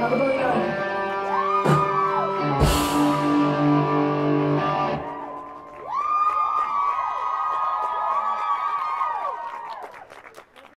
Have a good night.